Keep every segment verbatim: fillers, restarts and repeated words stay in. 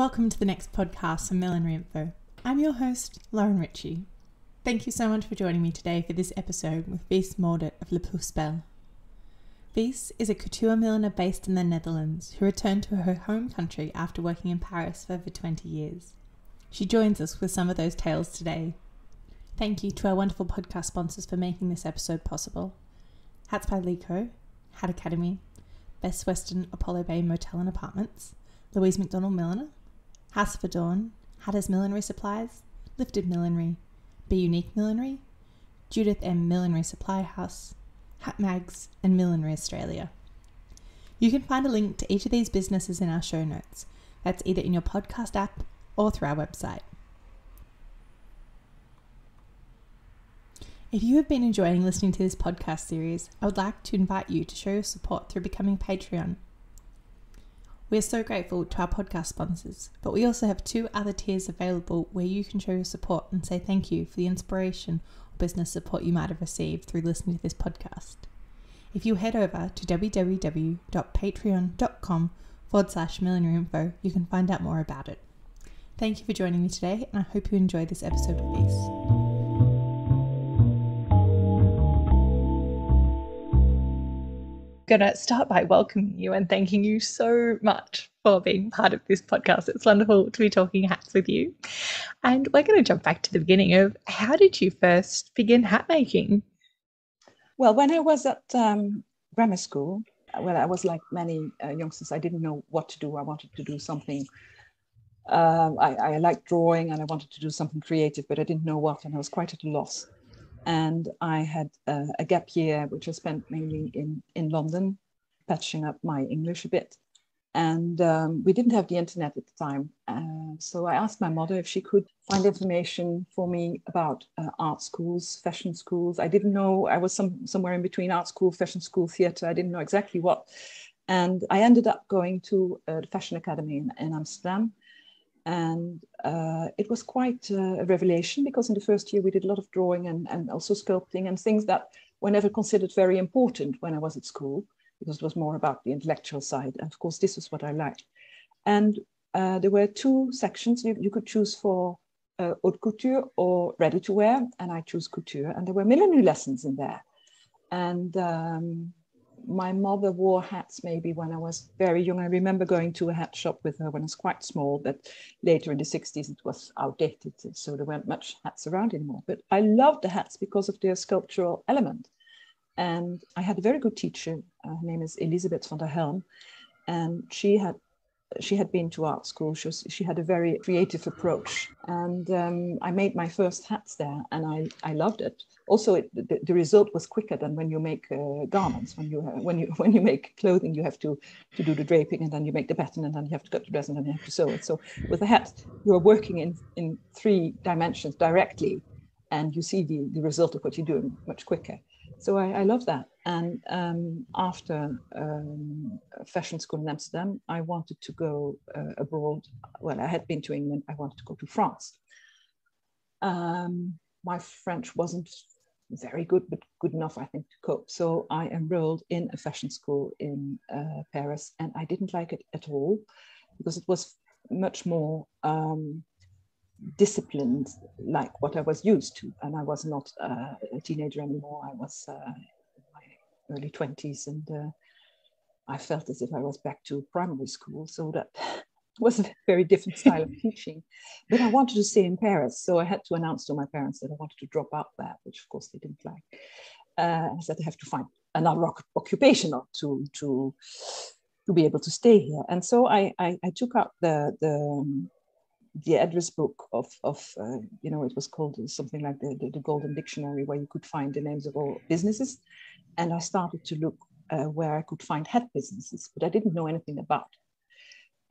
Welcome to the next podcast from Millinery Info. I'm your host, Lauren Ritchie. Thank you so much for joining me today for this episode with Wies Mauduit of La Plus Belle. Wies is a couture milliner based in the Netherlands who returned to her home country after working in Paris for over twenty years. She joins us with some of those tales today. Thank you to our wonderful podcast sponsors for making this episode possible. Hats by Leko, Hat Academy, Best Western Apollo Bay Motel and Apartments, Louise Macdonald Milliner, House of Adorn, Hatters Millinery Supplies, Lifted Millinery, B Unique Millinery, Judith M Millinery Supply House, Hat Mags, and Millinery Australia. You can find a link to each of these businesses in our show notes. That's either in your podcast app or through our website. If you have been enjoying listening to this podcast series, I would like to invite you to show your support through becoming Patreon. We are so grateful to our podcast sponsors, but we also have two other tiers available where you can show your support and say thank you for the inspiration or business support you might have received through listening to this podcast. If you head over to www.patreon.com forward slash Millinery Info, you can find out more about it. Thank you for joining me today, and I hope you enjoyed this episode of Wies. Going to start by welcoming you and thanking you so much for being part of this podcast. It's wonderful to be talking hats with you. And we're going to jump back to the beginning of how did you first begin hat making? Well, when I was at um, grammar school, well, I was like many uh, youngsters. I didn't know what to do. I wanted to do something. Uh, I, I liked drawing and I wanted to do something creative, but I didn't know what, and I was quite at a loss. And I had uh, a gap year, which I spent mainly in, in London, patching up my English a bit. And um, we didn't have the internet at the time. Uh, so I asked my mother if she could find information for me about uh, art schools, fashion schools. I didn't know, I was some, somewhere in between art school, fashion school, theater. I didn't know exactly what. And I ended up going to uh, the Fashion Academy in, in Amsterdam. And uh, it was quite uh, a revelation, because in the first year we did a lot of drawing and, and also sculpting and things that were never considered very important when I was at school, because it was more about the intellectual side. And of course, this is what I liked. And uh, there were two sections. You, you could choose for uh, haute couture or ready to wear. And I chose couture. And there were millinery lessons in there. And um, my mother wore hats maybe when I was very young. I remember going to a hat shop with her when I was quite small, but later in the sixties, it was outdated. So there weren't much hats around anymore. But I loved the hats because of their sculptural element. And I had a very good teacher. Uh, her name is Elisabeth van der Helm. And she had she had been to art school. She, was, she had a very creative approach. And um, I made my first hats there, and I, I loved it. Also, it, the, the result was quicker than when you make uh, garments. When you uh, when you when you make clothing, you have to to do the draping, and then you make the pattern, and then you have to cut the dress, and then you have to sew it. So with the hat, you are working in in three dimensions directly, and you see the, the result of what you're doing much quicker. So I, I love that. And um, after um, fashion school in Amsterdam, I wanted to go uh, abroad. Well, I had been to England. I wanted to go to France. Um, my French wasn't very good, but good enough, I think, to cope. So I enrolled in a fashion school in uh, Paris, and I didn't like it at all, because it was much more um, disciplined, like what I was used to. And I was not uh, a teenager anymore. I was uh, in my early twenties, and uh, I felt as if I was back to primary school. So that was a very different style of teaching, but I wanted to stay in Paris. So I had to announce to my parents that I wanted to drop out there, which of course they didn't like. Uh, I said I have to find another occupation to to to be able to stay here. And so I I, I took out the the the address book of of uh, you know, it was called something like the, the the Golden Dictionary, where you could find the names of all businesses, and I started to look uh, where I could find hat businesses, but I didn't know anything about it.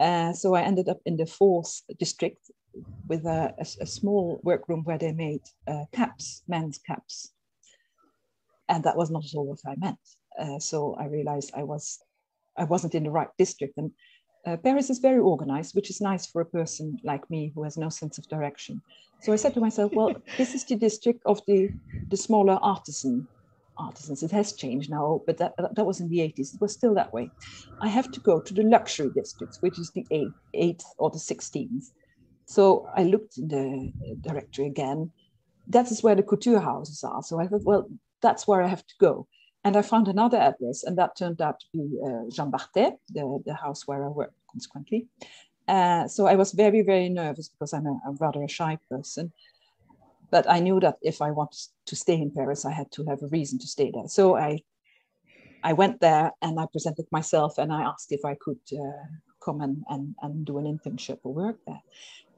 Uh, so I ended up in the fourth district with a, a, a small workroom where they made uh, caps, men's caps. And that was not at all what I meant. Uh, so I realized I, was, I wasn't in the right district. And uh, Paris is very organized, which is nice for a person like me who has no sense of direction. So I said to myself, well, this is the district of the, the smaller artisan artisans. It has changed now, but that, that was in the eighties. It was still that way. I have to go to the luxury districts, which is the eighth or the sixteenth. So I looked in the directory again. That is where the couture houses are. So I thought, well, that's where I have to go. And I found another address, and that turned out to be uh, Jean Barthet, the, the house where I worked, consequently. Uh, so I was very, very nervous because I'm a, a rather a shy person. But I knew that if I wanted to stay in Paris, I had to have a reason to stay there. So I, I went there and I presented myself and I asked if I could uh, come and, and, and do an internship or work there.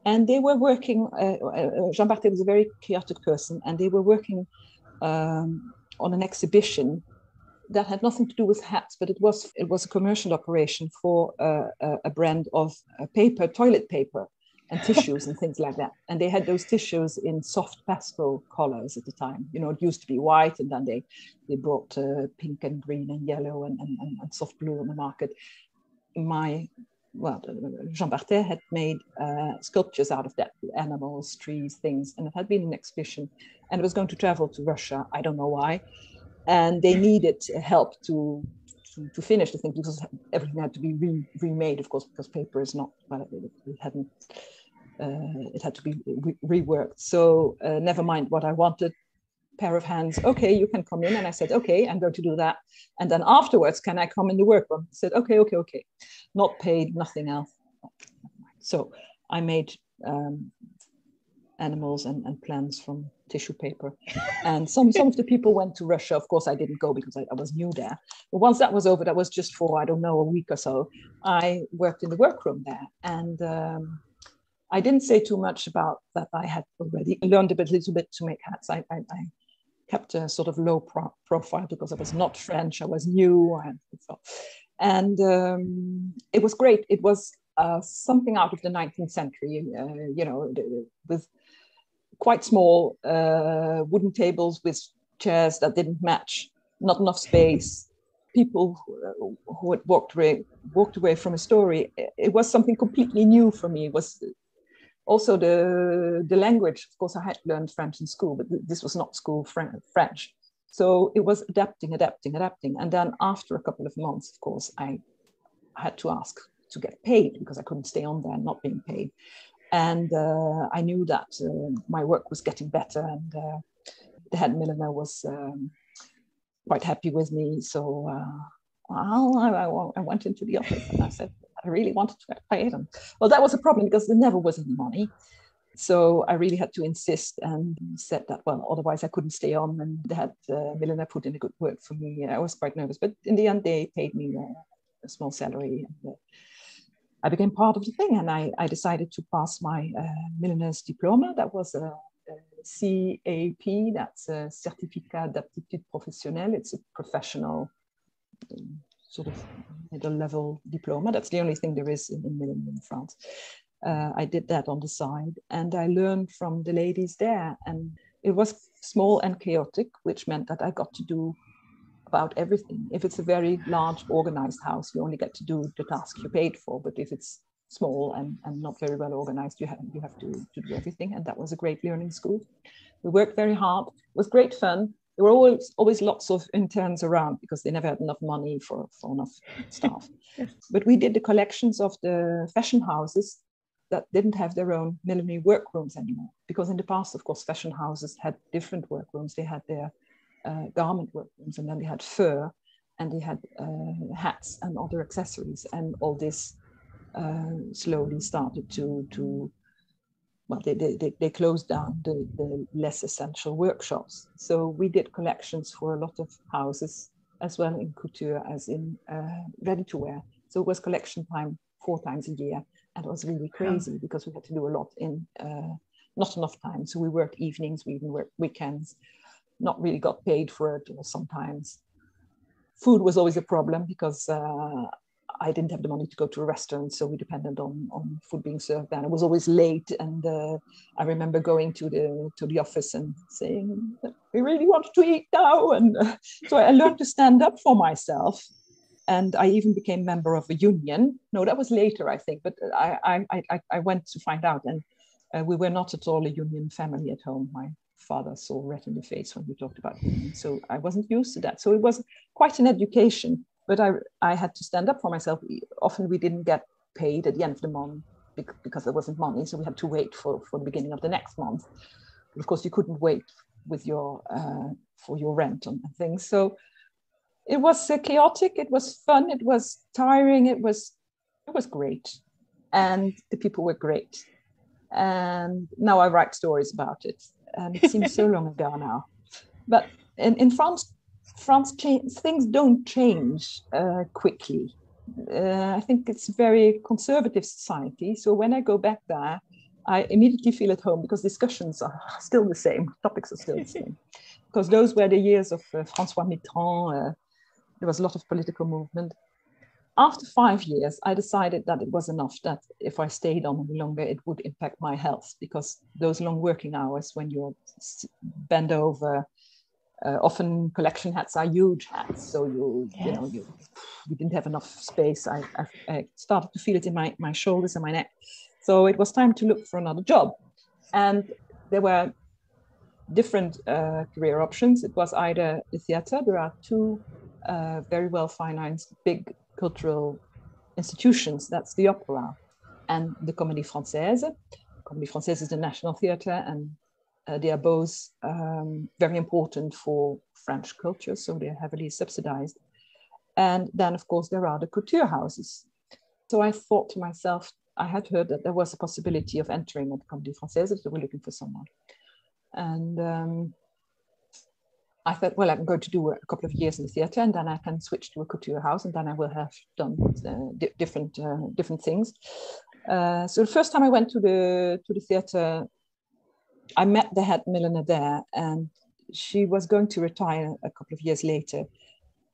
And they were working, uh, Jean Barthet was a very chaotic person, and they were working um, on an exhibition that had nothing to do with hats, but it was it was a commercial operation for uh, a, a brand of paper, toilet paper, and tissues and things like that. And they had those tissues in soft pastel colors at the time. You know, it used to be white, and then they, they brought uh, pink and green and yellow and, and, and soft blue on the market. My, well, Jean Barthet had made uh, sculptures out of that, animals, trees, things, and it had been an exhibition. And it was going to travel to Russia, I don't know why. And they needed help to To, to finish the thing, because everything had to be re remade, of course, because paper is not, well, it, it hadn't, uh, it had to be re reworked. So uh, never mind what I wanted, pair of hands, okay, you can come in. And I said, okay, I'm going to do that. And then afterwards, can I come in the workroom? I said, okay, okay, okay. Not paid, nothing else. So I made um, animals and, and plants from tissue paper. And some, some of the people went to Russia. Of course, I didn't go because I, I was new there. But once that was over, that was just for, I don't know, a week or so, I worked in the workroom there. And um, I didn't say too much about that. I had already learned a bit, little bit to make hats. I, I, I kept a sort of low pro profile because I was not French. I was new. And, so. and um, it was great. It was uh, something out of the nineteenth century, uh, you know, with quite small uh, wooden tables with chairs that didn't match, not enough space, people who, who had walked away, walked away from a story. It was something completely new for me. It was also the, the language. Of course, I had learned French in school, but this was not school French. So it was adapting, adapting, adapting. And then after a couple of months, of course, I had to ask to get paid because I couldn't stay on there not being paid. And uh, I knew that uh, my work was getting better, and uh, the head milliner was um, quite happy with me. So uh, well, I, I went into the office and I said, I really wanted to get paid. And, well, that was a problem because there never was any money. So I really had to insist and said that, well, otherwise I couldn't stay on. And the head uh, milliner put in a good word for me. I was quite nervous, but in the end, they paid me a, a small salary. And, uh, I became part of the thing, and I, I decided to pass my uh, milliner's diploma. That was a, a C A P, that's a Certificat d'Aptitude Professionnelle. It's a professional um, sort of middle level diploma. That's the only thing there is in, in millinery in France. Uh, I did that on the side, and I learned from the ladies there. And it was small and chaotic, which meant that I got to do about everything. If it's a very large organized house, you only get to do the task you're paid for. But if it's small and, and not very well organized, you have, you have to, to do everything. And that was a great learning school. We worked very hard. It was great fun. There were always, always lots of interns around because they never had enough money for, for enough staff. But we did the collections of the fashion houses that didn't have their own millinery workrooms anymore. Because in the past, of course, fashion houses had different workrooms. They had their Uh, garment workrooms, and then they had fur, and they had uh, hats and other accessories, and all this uh, slowly started to to well, they they they closed down the, the less essential workshops. So we did collections for a lot of houses, as well in couture as in uh, ready to wear. So it was collection time four times a year, and it was really crazy because we had to do a lot in uh, not enough time. So we worked evenings, we even worked weekends. Not really got paid for it, or sometimes. Food was always a problem because uh, I didn't have the money to go to a restaurant, so we depended on, on food being served there. And it was always late, and uh, I remember going to the to the office and saying, we really wanted to eat now. And uh, so I learned to stand up for myself. And I even became member of a union. No, that was later, I think, but I, I, I, I went to find out, and uh, we were not at all a union family at home. My father saw red in the face when we talked about women. So I wasn't used to that. So it was quite an education, but I, I had to stand up for myself. We, often we didn't get paid at the end of the month because there wasn't money. So we had to wait for, for the beginning of the next month. But of course, you couldn't wait with your uh, for your rent and things. So it was uh, chaotic. It was fun. It was tiring. It was it was great. And the people were great. And now I write stories about it. And it seems so long ago now. But in, in France, France change, things don't change uh, quickly. Uh, I think it's a very conservative society. So when I go back there, I immediately feel at home because discussions are still the same. Topics are still the same. Because those were the years of uh, François Mitterrand. Uh, there was a lot of political movement. After five years, I decided that it was enough, that if I stayed on longer, it would impact my health, because those long working hours when you're bent over, uh, often collection hats are huge hats. So you, yes. you know, you, you didn't have enough space. I, I, I started to feel it in my, my shoulders and my neck. So it was time to look for another job. And there were different uh, career options. It was either the theater. There are two uh, very well-financed big cultural institutions, that's the opera and the Comédie Française. Comédie Française is the national theatre, and uh, they are both um, very important for French culture, so they're heavily subsidized. And then, of course, there are the couture houses. So I thought to myself, I had heard that there was a possibility of entering at the Comédie Française if they were looking for someone. And um, I thought, well, I'm going to do a couple of years in the theatre, and then I can switch to a couture house, and then I will have done uh, di different uh, different things. Uh, so the first time I went to the to the theatre, I met the head milliner there, and she was going to retire a couple of years later,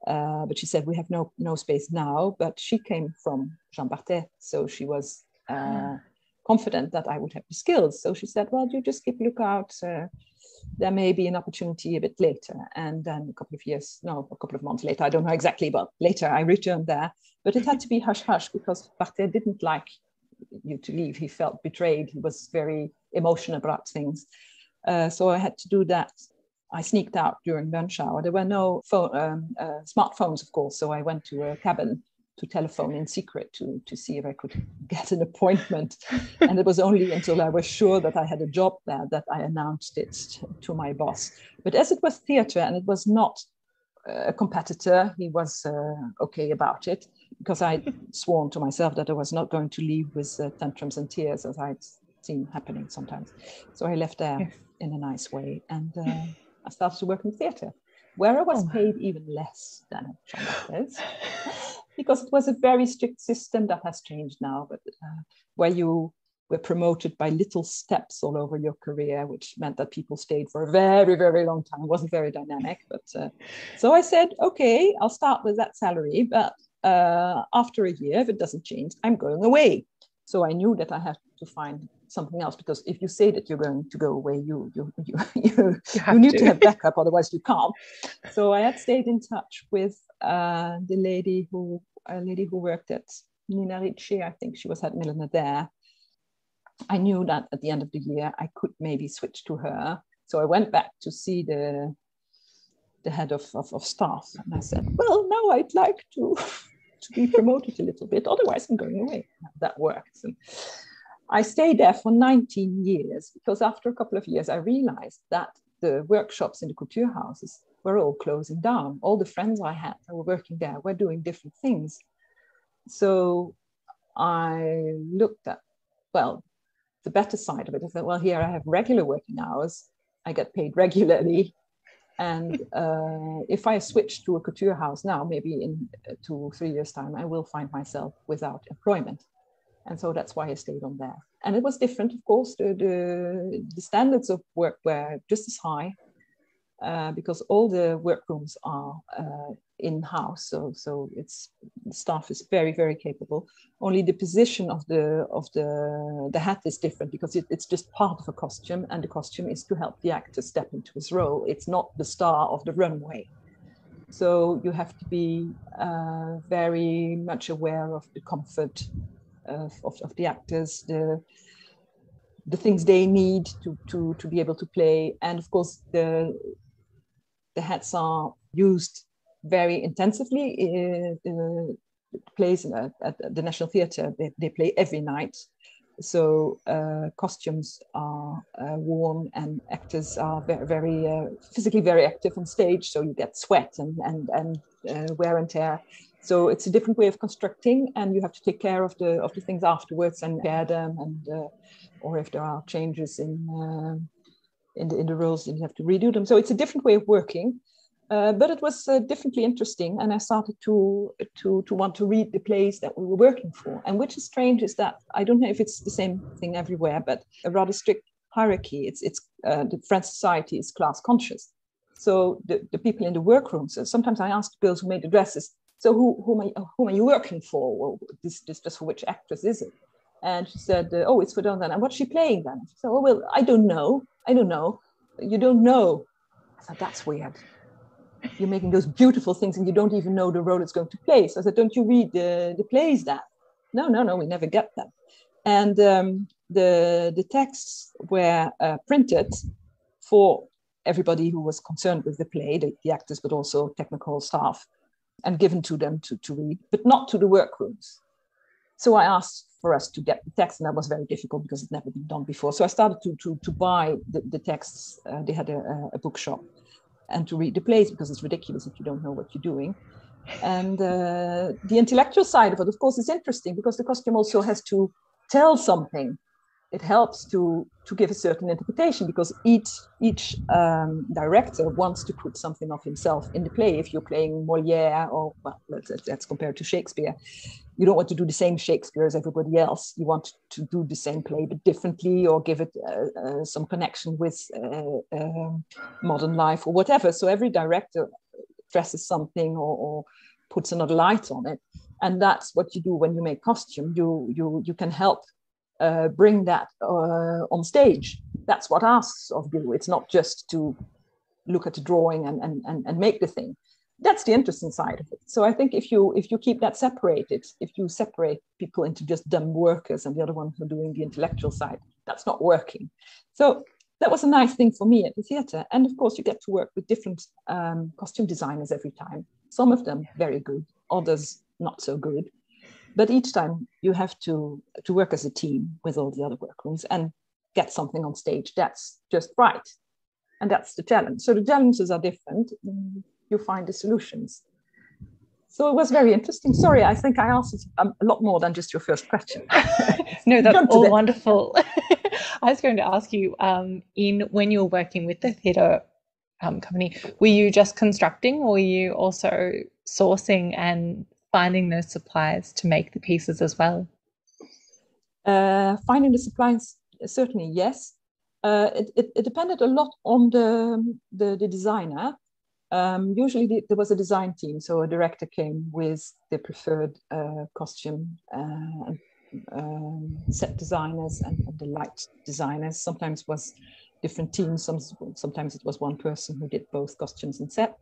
uh, but she said we have no no space now. But she came from Jean Barthet, so she was uh, mm. confident that I would have the skills. So she said, well, you just keep a lookout. Uh, there may be an opportunity a bit later. And then a couple of years, no, a couple of months later, I don't know exactly, but later I returned there. But it had to be hush-hush because Barthet didn't like you to leave. He felt betrayed. He was very emotional about things. Uh, so I had to do that. I sneaked out during lunch hour. There were no phone, um, uh, smartphones, of course. So I went to a cabin to telephone in secret to, to see if I could get an appointment. And it was only until I was sure that I had a job there that I announced it to my boss. But as it was theater and it was not a competitor, he was uh, okay about it, because I sworn to myself that I was not going to leave with uh, tantrums and tears as I'd seen happening sometimes. So I left there yes. in a nice way, and uh, I started to work in theater, where I was oh. paid even less than at Jean Barthet's, because it was a very strict system that has changed now, but uh, where you were promoted by little steps all over your career, which meant that people stayed for a very, very long time. It wasn't very dynamic, but uh, so I said, okay, I'll start with that salary, but uh, after a year, if it doesn't change, I'm going away. So I knew that I had to find something else, because if you say that you're going to go away, you you you you, you, you need to. to have backup, otherwise you can't. So I had stayed in touch with uh, the lady who a lady who worked at Nina Ricci. I think she was head milliner there. I knew that at the end of the year I could maybe switch to her. So I went back to see the the head of of, of staff, and I said, well, now I'd like to to be promoted a little bit. Otherwise, I'm going away. That works. And I stayed there for nineteen years, because after a couple of years, I realized that the workshops in the couture houses were all closing down. All the friends I had that were working there were doing different things. So I looked at, well, the better side of it. I thought, well, here I have regular working hours. I get paid regularly. And uh, if I switch to a couture house now, maybe in two or three years' time, I will find myself without employment. And so that's why I stayed on there. And it was different, of course. The, the, the standards of work were just as high, uh, because all the workrooms are uh, in-house. So, so it's, the staff is very, very capable. Only the position of the of the, the hat is different, because it, it's just part of a costume, and the costume is to help the actor step into his role. It's not the star of the runway. So you have to be uh, very much aware of the comfort Of, of, of the actors, the the things they need to, to, to be able to play. And of course, the, the hats are used very intensively in, in plays at, at the National Theatre. They, they play every night. So uh, costumes are uh, worn, and actors are very, very uh, physically very active on stage. So you get sweat and, and, and uh, wear and tear. So it's a different way of constructing, and you have to take care of the of the things afterwards and repair them, and uh, or if there are changes in uh, in the in the rules, then you have to redo them. So it's a different way of working, uh, but it was uh, differently interesting, and I started to to to want to read the plays that we were working for. And which is strange is that I don't know if it's the same thing everywhere, but a rather strict hierarchy. It's it's uh, the French society is class conscious, so the the people in the workrooms. So sometimes I ask the girls who made the dresses, so who, whom, are, whom are you working for? Well, this, this, just for which actress is it? And she said, uh, oh, it's for Don. And what's she playing then? She said, oh, well, I don't know. I don't know. You don't know. I thought, that's weird. You're making those beautiful things and you don't even know the role it's going to play. So I said, don't you read the, the plays then? No, no, no, we never get them. And um, the, the texts were uh, printed for everybody who was concerned with the play, the, the actors, but also technical staff, and given to them to, to read, but not to the workrooms. So I asked for us to get the text, and that was very difficult because it had never been done before. So I started to, to, to buy the, the texts. Uh, they had a, a bookshop, and to read the plays, because it's ridiculous if you don't know what you're doing. And uh, the intellectual side of it, of course, is interesting because the costume also has to tell something. It helps to, to give a certain interpretation, because each, each um, director wants to put something of himself in the play. If you're playing Molière, or well, let's, let's compare it to Shakespeare, you don't want to do the same Shakespeare as everybody else. You want to do the same play, but differently, or give it uh, uh, some connection with uh, uh, modern life or whatever. So every director dresses something or, or puts another light on it. And that's what you do when you make costume. You, you, you can help Uh, bring that uh, on stage. That's what asks of you. It's not just to look at the drawing and, and, and, and make the thing. That's the interesting side of it. So I think if you if you keep that separated, if you separate people into just dumb workers and the other ones who are doing the intellectual side, that's not working. So that was a nice thing for me at the theatre. And of course, you get to work with different um, costume designers every time. Some of them very good, others not so good. But each time you have to, to work as a team with all the other workrooms and get something on stage that's just right. And that's the challenge. So the challenges are different. You find the solutions. So it was very interesting. Sorry, I think I answered a lot more than just your first question. No, that's all that. Wonderful. I was going to ask you, um, in when you were working with the theatre um, company, were you just constructing, or were you also sourcing and finding those suppliers to make the pieces as well? Uh, finding the suppliers, certainly, yes. Uh, it, it, it depended a lot on the, the, the designer. Um, usually the, there was a design team, so a director came with the preferred uh, costume, uh, um, set designers and, and the light designers. Sometimes it was different teams, some, sometimes it was one person who did both costumes and set.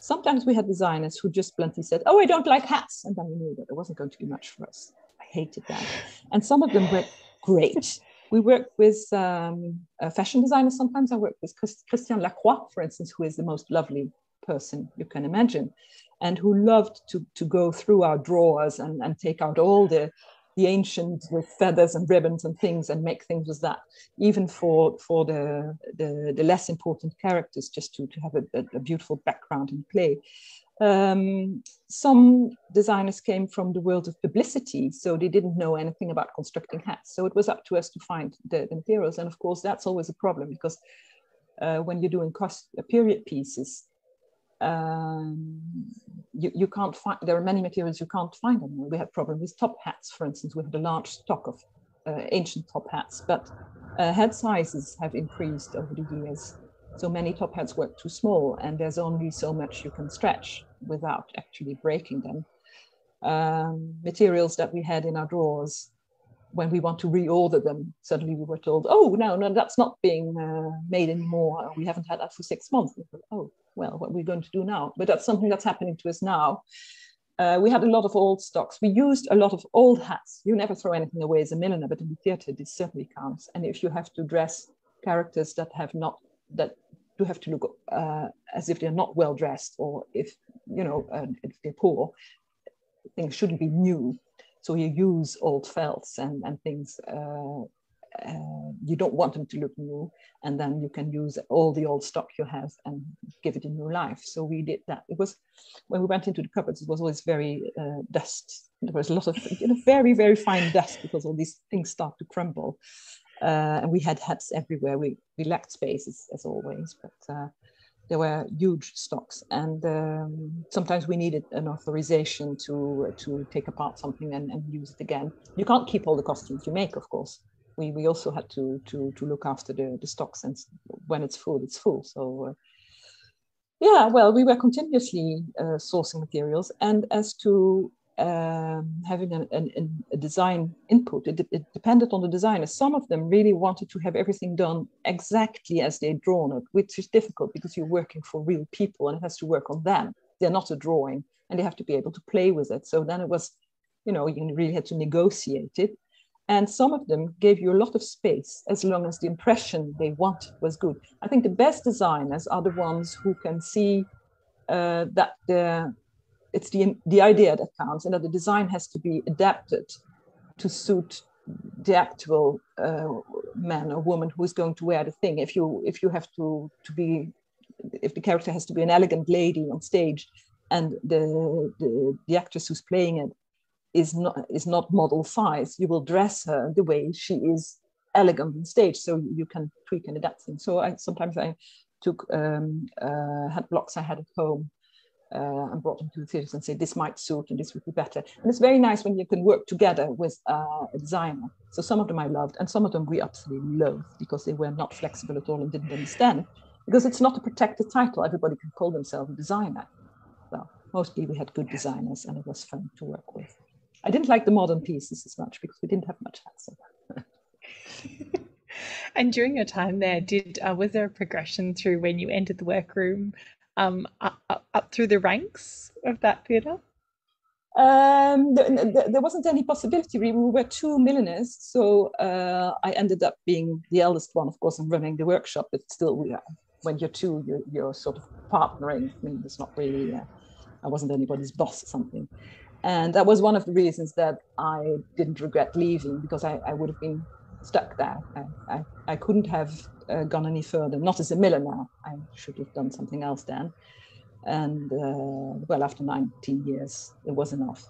Sometimes we had designers who just bluntly said, oh, I don't like hats. And then we knew that it wasn't going to be much for us. I hated that. And some of them were great. We worked with um, uh, fashion designers sometimes. I worked with Chris Christian Lacroix, for instance, who is the most lovely person you can imagine, and who loved to, to go through our drawers and, and take out all the, the ancient with feathers and ribbons and things and make things with that, even for, for the, the, the less important characters, just to, to have a, a, a beautiful background in play. Um, some designers came from the world of publicity, so they didn't know anything about constructing hats. So it was up to us to find the, the materials. And of course, that's always a problem, because uh, when you're doing cost, uh, period pieces, um, You, you can't find, there are many materials you can't find anymore. We had problems with top hats, for instance. We had a large stock of uh, ancient top hats, but uh, head sizes have increased over the years. So many top hats were too small, and there's only so much you can stretch without actually breaking them. Um, materials that we had in our drawers, when we want to reorder them, suddenly we were told, oh, no, no, that's not being uh, made anymore. We haven't had that for six months. We thought, oh, well, what are we going to do now? But that's something that's happening to us now. Uh, we had a lot of old stocks. We used a lot of old hats. You never throw anything away as a milliner, but in the theater, this certainly counts. And if you have to dress characters that have not, that do have to look uh, as if they're not well dressed, or if, you know, uh, if they're poor, things shouldn't be new. So you use old felts and, and things. Uh, uh, you don't want them to look new. And then you can use all the old stock you have and give it a new life. So we did that. It was, when we went into the cupboards, it was always very uh, dust. There was a lot of, you know, very, very fine dust, because all these things start to crumble. Uh, and we had hats everywhere. We, we lacked spaces, as always, but uh, there were huge stocks. And um, sometimes we needed an authorization to, to take apart something and, and use it again. You can't keep all the costumes you make, of course. We, we also had to, to, to look after the, the stocks, and when it's full, it's full. So uh, yeah, well, we were continuously uh, sourcing materials. And as to Um, having an, an, a design input, it, it depended on the designers. Some of them really wanted to have everything done exactly as they'd drawn it, which is difficult because you're working for real people and it has to work on them. They're not a drawing and they have to be able to play with it. So then it was, you know, you really had to negotiate it. And some of them gave you a lot of space as long as the impression they wanted was good. I think the best designers are the ones who can see uh, that the It's the, the idea that counts, and that the design has to be adapted to suit the actual uh, man or woman who is going to wear the thing. If you if you have to, to be, if the character has to be an elegant lady on stage, and the the, the actress who's playing it is not is not model size, you will dress her the way she is elegant on stage. So you can tweak and adapt things. So I sometimes I took um, uh, hat blocks I had at home. Uh, and brought them to the theatres and say, this might suit and this would be better. And it's very nice when you can work together with uh, a designer. So some of them I loved, and some of them we absolutely loathed because they were not flexible at all and didn't understand. Because it's not a protected title. Everybody can call themselves a designer. Well, mostly we had good designers and it was fun to work with. I didn't like the modern pieces as much because we didn't have much hats on that. And during your time there, did uh, was there a progression through when you entered the workroom? Um, up, up, up through the ranks of that theatre? Um, there, there wasn't any possibility. We were two milliners, so uh, I ended up being the eldest one, of course, and running the workshop, but still, we are, when you're two, you're, you're sort of partnering. I mean, it's not really, uh, I wasn't anybody's boss or something. And that was one of the reasons that I didn't regret leaving, because I, I would have been stuck there. I, I, I couldn't have uh, gone any further, not as a milliner. I should have done something else then. And uh, well, after nineteen years, it was enough.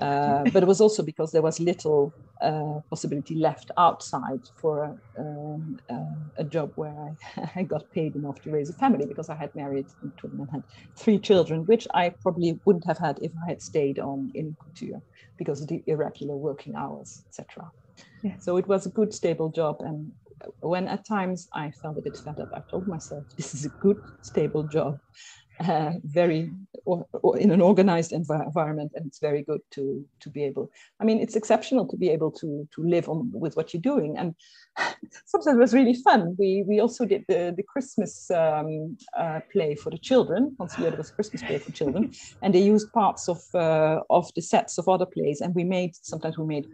Uh, but it was also because there was little uh, possibility left outside for um, uh, a job where I, I got paid enough to raise a family, because I had married and had three children, which I probably wouldn't have had if I had stayed on in couture because of the irregular working hours, et cetera. Yeah. So it was a good, stable job. And when at times I felt a bit fed up, I told myself, this is a good, stable job, uh, very or, or in an organized env environment. And it's very good to, to be able, I mean, it's exceptional to be able to, to live on with what you're doing. And sometimes it was really fun. We, we also did the, the Christmas um, uh, play for the children. Once a year, there was a Christmas play for children. And they used parts of, uh, of the sets of other plays. And we made, sometimes we made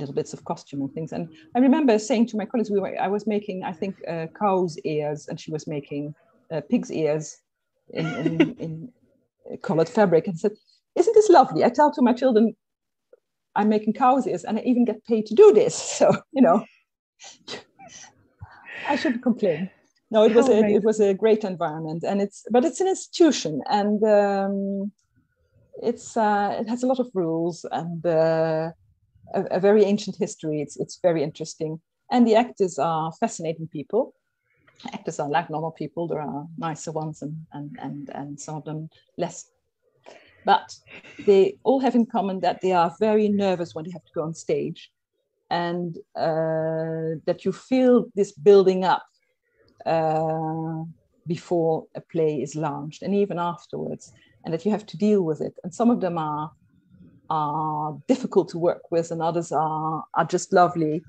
little bits of costume and things. And I remember saying to my colleagues, we were, I was making, I think, uh, cow's ears, and she was making uh, pig's ears in, in, in colored fabric, and said, isn't this lovely? I tell to my children, I'm making cow's ears and I even get paid to do this. So, you know, I shouldn't complain. No, it was, a, it was a great environment, and it's, but it's an institution, and um, it's, uh, it has a lot of rules and uh, A, a very ancient history. It's it's very interesting, and the actors are fascinating people. Actors are like normal people. There are nicer ones, and and and, and some of them less. But they all have in common that they are very nervous when they have to go on stage, and uh, that you feel this building up uh, before a play is launched, and even afterwards, and that you have to deal with it. And some of them are. are difficult to work with, and others are, are just lovely.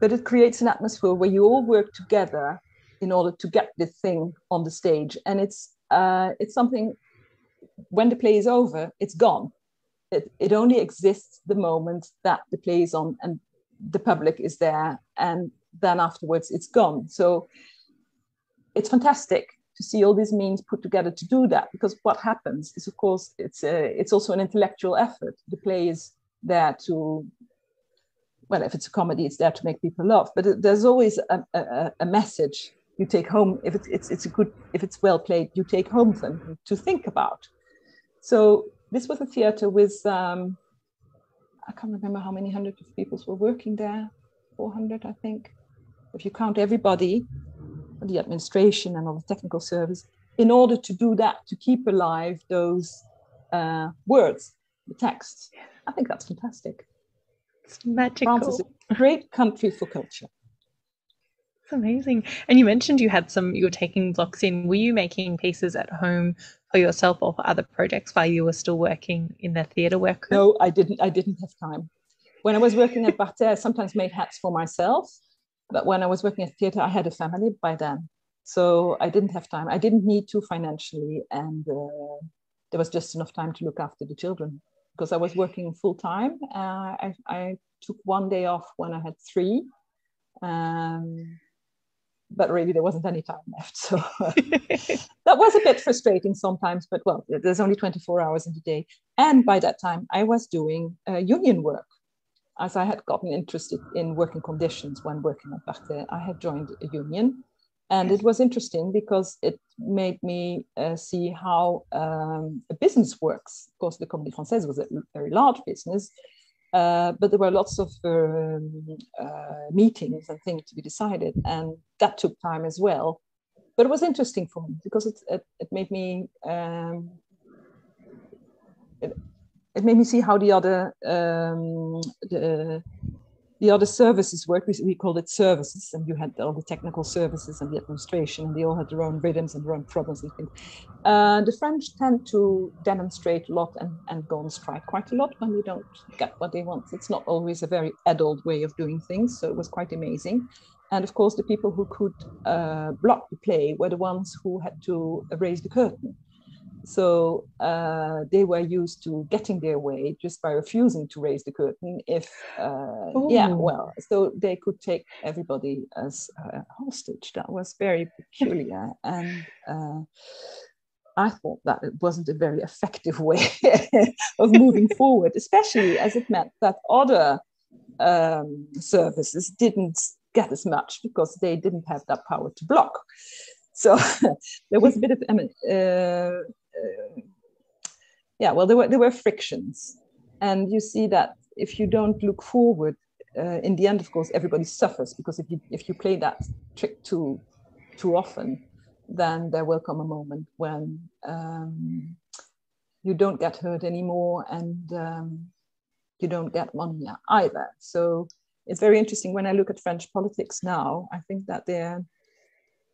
But it creates an atmosphere where you all work together in order to get this thing on the stage. And it's, uh, it's something when the play is over, it's gone. It, it only exists the moment that the play is on and the public is there, and then afterwards it's gone. So it's fantastic to see all these means put together to do that, because what happens is, of course, it's a, it's also an intellectual effort. The play is there to, well, if it's a comedy, it's there to make people laugh. But there's always a, a, a message you take home. If it's, it's it's a good, if it's well played, you take home something to think about. So this was a theater with, um, I can't remember how many hundreds of people were working there, four hundred, I think, if you count everybody, the administration and all the technical service, in order to do that, to keep alive those uh, words, the text. I think that's fantastic. It's magical. France is a great country for culture. It's amazing. And you mentioned you had some, you were taking blocks in. Were you making pieces at home for yourself or for other projects while you were still working in the theatre work? No, I didn't. I didn't have time. When I was working at Barthet, I sometimes made hats for myself. But when I was working at theatre, I had a family by then. So I didn't have time. I didn't need to financially. And uh, there was just enough time to look after the children because I was working full time. Uh, I, I took one day off when I had three. Um, but really, there wasn't any time left. So that was a bit frustrating sometimes. But well, there's only twenty-four hours in the day. And by that time, I was doing uh, union work. As I had gotten interested in working conditions when working at Barthet, I had joined a union, and it was interesting because it made me uh, see how um, a business works. Of course, the Comédie Française was a very large business, uh, but there were lots of um, uh, meetings and things to be decided, and that took time as well. But it was interesting for me because it, it, it made me... Um, it, It made me see how the other um, the, the other services work. We, we called it services, and you had all the technical services and the administration, and they all had their own rhythms and their own problems and things. Uh, the French tend to demonstrate a lot and, and go on strike quite a lot when they don't get what they want. It's not always a very adult way of doing things, so it was quite amazing. And of course, the people who could uh, block the play were the ones who had to raise the curtain. So uh, they were used to getting their way just by refusing to raise the curtain. If, uh, yeah, well, so they could take everybody as a hostage. That was very peculiar. And uh, I thought that it wasn't a very effective way of moving forward, especially as it meant that other um, services didn't get as much because they didn't have that power to block. So there was a bit of, I mean, uh, Uh, yeah, well, there were there were frictions, and you see that if you don't look forward, uh, in the end, of course, everybody suffers, because if you if you play that trick too too often, then there will come a moment when um, you don't get hurt anymore, and um, you don't get money either. So it's very interesting when I look at French politics now. I think that they're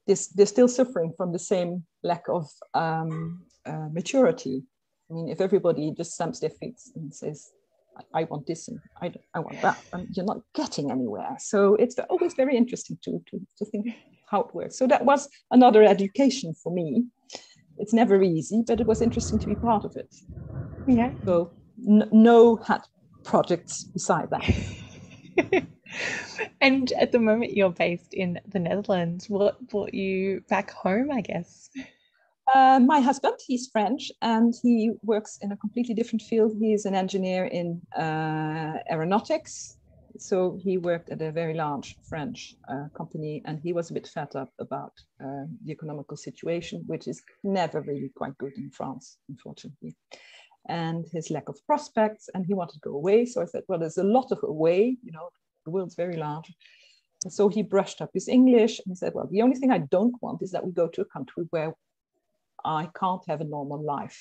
they're still suffering from the same lack of um, uh, maturity. I mean, if everybody just stamps their feet and says, I, I want this and I, I want that, and you're not getting anywhere. So it's always very interesting to, to, to think how it works. So that was another education for me. It's never easy, but it was interesting to be part of it. Yeah. So n no hat projects beside that. And at the moment you're based in the Netherlands. What brought you back home, I guess? Uh, my husband, he's French, and he works in a completely different field. He is an engineer in uh, aeronautics. So he worked at a very large French uh, company, and he was a bit fed up about uh, the economical situation, which is never really quite good in France, unfortunately, and his lack of prospects, and he wanted to go away. So I said, well, there's a lot of away, you know, the world's very large. And so he brushed up his English and said, well, the only thing I don't want is that we go to a country where I can't have a normal life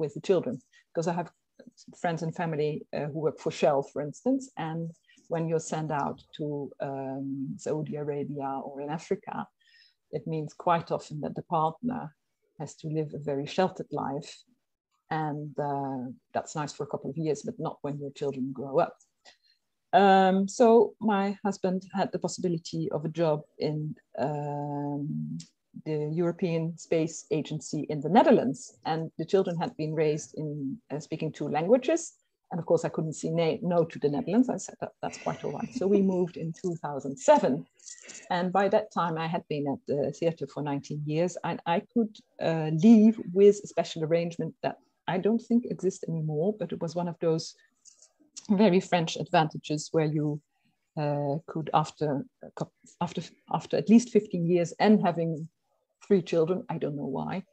with the children, because I have friends and family uh, who work for Shell, for instance, and when you're sent out to um, Saudi Arabia or in Africa, it means quite often that the partner has to live a very sheltered life, and uh, that's nice for a couple of years, but not when your children grow up. Um, so my husband had the possibility of a job in um, the European Space Agency in the Netherlands. And the children had been raised in uh, speaking two languages. And of course, I couldn't say no to the Netherlands. I said, that, that's quite all right. So we moved in two thousand seven. And by that time, I had been at the theater for nineteen years. And I could uh, leave with a special arrangement that I don't think exists anymore, but it was one of those very French advantages where you uh, could, after, after, after at least fifteen years and having three children, I don't know why,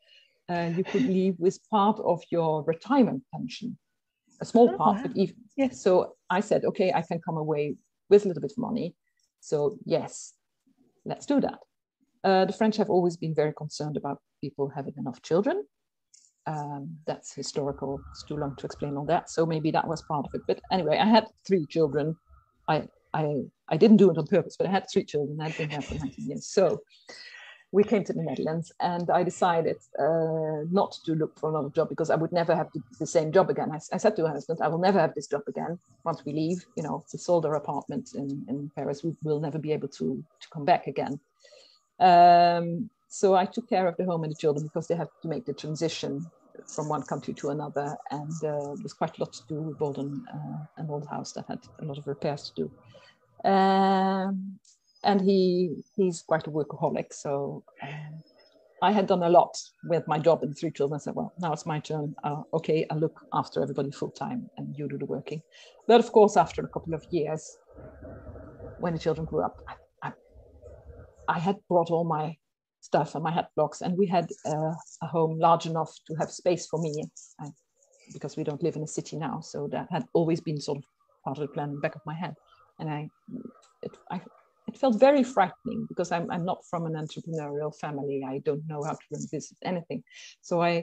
uh, you could leave with part of your retirement pension. A small oh, part, wow. but even yes. So I said, okay, I can come away with a little bit of money. So yes, let's do that. Uh, the French have always been very concerned about people having enough children. Um, that's historical. It's too long to explain all that. So maybe that was part of it. But anyway, I had three children. I I I didn't do it on purpose, but I had three children. I'd been there for nineteen years. So we came to the Netherlands, and I decided uh, not to look for another job because I would never have the, the same job again. I, I said to my husband, I will never have this job again. Once we leave, you know, we sold our apartment in, in Paris, we will never be able to, to come back again. Um, so I took care of the home and the children because they had to make the transition from one country to another. And uh, there was quite a lot to do. We bought an, uh, an old house that had a lot of repairs to do. Um, And he, he's quite a workaholic, so um, I had done a lot with my job and three children. I said, well, now it's my turn. Uh, okay, I'll look after everybody full time and you do the working. But of course, after a couple of years, when the children grew up, I, I, I had brought all my stuff and my hat blocks, and we had uh, a home large enough to have space for me, I, because we don't live in a city now. So that had always been sort of part of the plan in the back of my head. And I... It, I It felt very frightening because I'm, I'm not from an entrepreneurial family. I don't know how to run business, anything. So I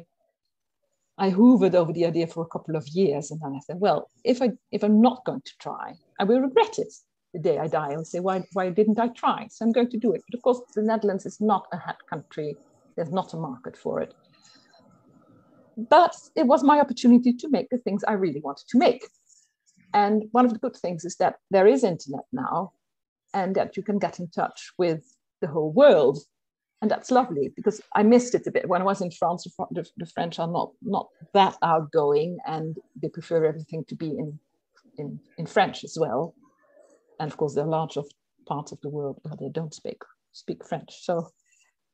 I hoovered over the idea for a couple of years, and then I said, well, if I if I'm not going to try, I will regret it the day I die. I'll say, why why didn't I try? So I'm going to do it. But of course, the Netherlands is not a hat country. There's not a market for it. But it was my opportunity to make the things I really wanted to make. And one of the good things is that there is internet now, and that you can get in touch with the whole world. And that's lovely, because I missed it a bit. When I was in France, the, the French are not, not that outgoing, and they prefer everything to be in, in, in French as well. And of course, there are large of parts of the world where they don't speak, speak French. So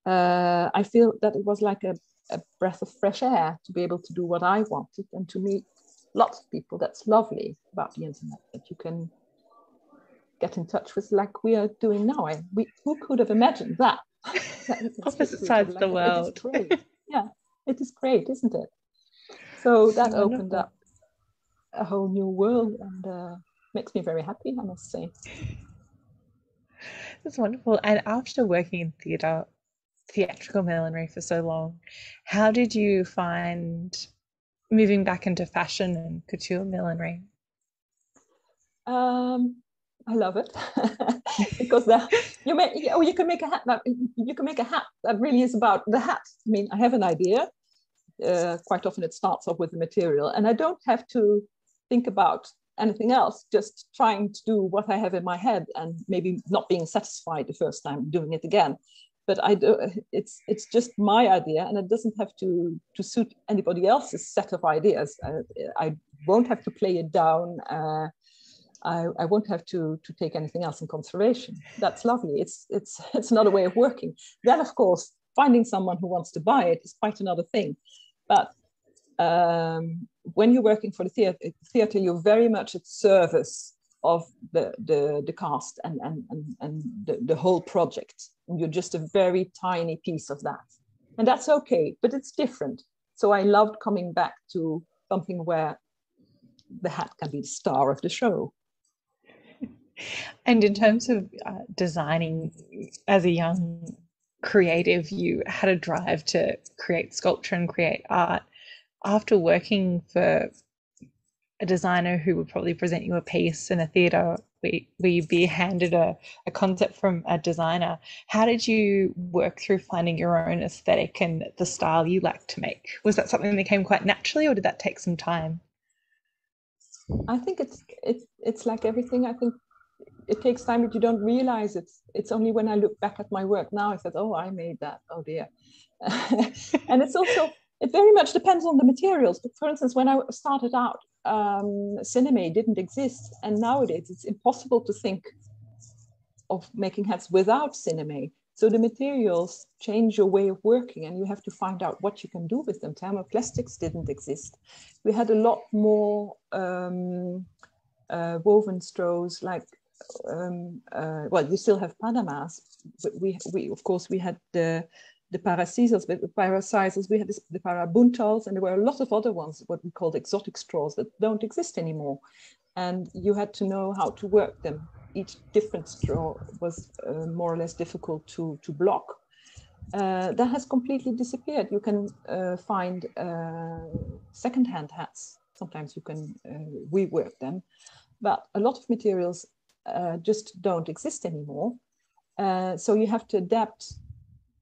uh, I feel that it was like a, a breath of fresh air to be able to do what I wanted and to meet lots of people. That's lovely about the internet, that you can get in touch with, like we are doing now. I, we, who could have imagined that? Opposite sides of the world. It is yeah, it is great, isn't it? So that Wonderful. Opened up a whole new world, and uh, makes me very happy, I must say. That's wonderful. And after working in theatre, theatrical millinery for so long, how did you find moving back into fashion and couture millinery? Um. I love it because the, you make oh, you can make a hat that you can make a hat that really is about the hat. I mean, I have an idea. Uh, quite often, it starts off with the material, and I don't have to think about anything else. Just trying to do what I have in my head, and maybe not being satisfied the first time, doing it again. But I do. It's it's just my idea, and it doesn't have to to suit anybody else's set of ideas. I, I won't have to play it down. Uh, I, I won't have to, to take anything else in consideration. That's lovely. It's, it's, it's another way of working. Then, of course, finding someone who wants to buy it is quite another thing. But um, when you're working for the theater, theater, you're very much at service of the, the, the cast and, and, and, and the, the whole project. And you're just a very tiny piece of that. And that's okay, but it's different. So I loved coming back to something where the hat can be the star of the show. And in terms of uh, designing, as a young creative, you had a drive to create sculpture and create art. After working for a designer who would probably present you a piece in a theatre, where you'd be handed a, a concept from a designer, how did you work through finding your own aesthetic and the style you like to make? Was that something that came quite naturally, or did that take some time? I think it's, it's, it's like everything. I think it takes time, but you don't realize it. It's only when I look back at my work now, I said, oh, I made that, oh dear. And it's also, it very much depends on the materials. But for instance, when I started out, um, sinamay didn't exist. And nowadays it's impossible to think of making hats without sinamay. So the materials change your way of working and you have to find out what you can do with them. Thermoplastics didn't exist. We had a lot more um, uh, woven straws, like, um, uh, well, you still have Panamas, but we, we of course, we had the, the parasisals, but the parasisals, we had this, the parabuntals, and there were a lot of other ones, what we called exotic straws, that don't exist anymore. And you had to know how to work them. Each different straw was uh, more or less difficult to, to block. Uh, that has completely disappeared. You can uh, find uh, second-hand hats. Sometimes you can uh, rework them, but a lot of materials uh, just don't exist anymore. Uh, so you have to adapt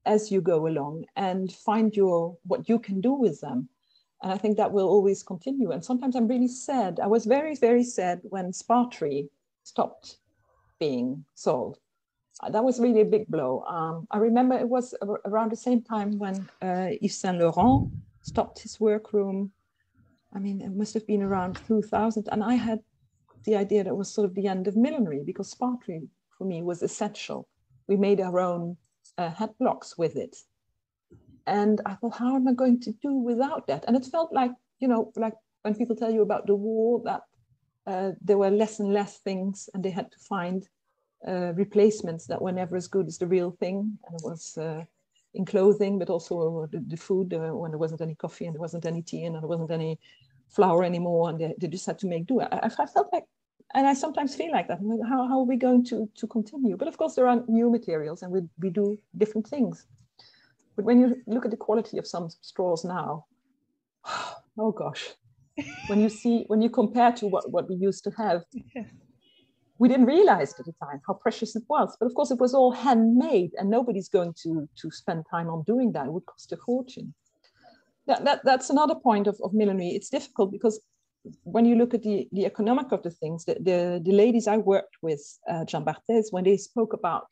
as you go along and find your what you can do with them. And I think that will always continue. And sometimes I'm really sad. I was very, very sad when sparterie stopped being sold. That was really a big blow. Um, I remember it was around the same time when uh, Yves Saint Laurent stopped his workroom. I mean, it must have been around two thousand. And I had the idea that it was sort of the end of millinery, because sparterie for me was essential. We made our own uh, hat blocks with it. And I thought, how am I going to do without that? And it felt like, you know, like when people tell you about the war, that Uh, there were less and less things, and they had to find uh, replacements that were never as good as the real thing. And it was uh, in clothing, but also the, the food, uh, when there wasn't any coffee and there wasn't any tea and there wasn't any flour anymore, and they, they just had to make do. I, I felt like, and I sometimes feel like that, like, how, how are we going to, to continue? But of course there are new materials and we, we do different things. But when you look at the quality of some straws now, oh gosh. When you see, when you compare to what, what we used to have, yeah. We didn't realize at the time how precious it was. But of course, it was all handmade, and nobody's going to, to spend time on doing that. It would cost a fortune. That, that, that's another point of, of millinery. It's difficult because when you look at the, the economic of the things, the, the, the ladies I worked with, uh, Jean Barthet, when they spoke about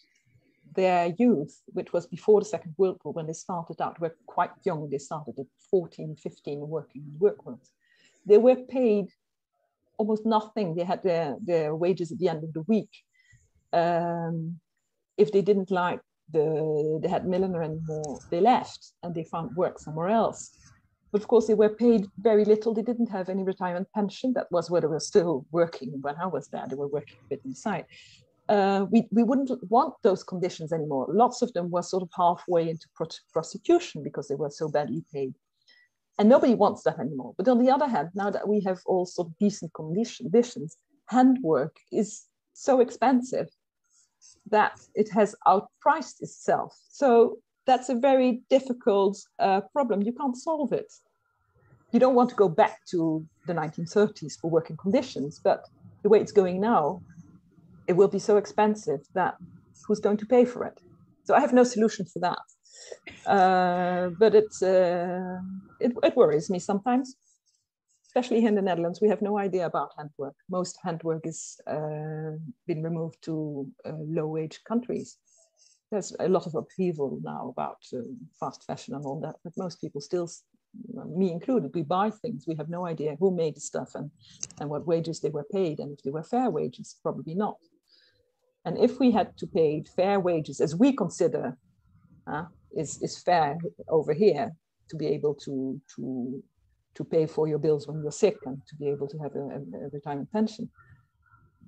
their youth, which was before the Second World War, when they started out, were quite young. They started at fourteen, fifteen working in workrooms. They were paid almost nothing. They had their, their wages at the end of the week. Um, if they didn't like the, they had milliner anymore, they left and they found work somewhere else. But of course they were paid very little. They didn't have any retirement pension. That was where they were still working when I was there. They were working a bit inside. Uh, we, we wouldn't want those conditions anymore. Lots of them were sort of halfway into prostitution because they were so badly paid. And nobody wants that anymore. But on the other hand, now that we have all sort of decent conditions, handwork is so expensive that it has outpriced itself. So that's a very difficult uh, problem. You can't solve it. You don't want to go back to the nineteen thirties for working conditions, but the way it's going now, it will be so expensive that who's going to pay for it? So I have no solution for that. Uh, but it's, uh, it, it worries me sometimes, especially here in the Netherlands. We have no idea about handwork. Most handwork has uh, been removed to uh, low-wage countries. There's a lot of upheaval now about uh, fast fashion and all that, but most people still, me included, we buy things. We have no idea who made the stuff and, and what wages they were paid, and if they were fair wages, probably not. And if we had to pay fair wages, as we consider, uh, Is, is fair over here, to be able to, to, to pay for your bills when you're sick and to be able to have a, a, a retirement pension,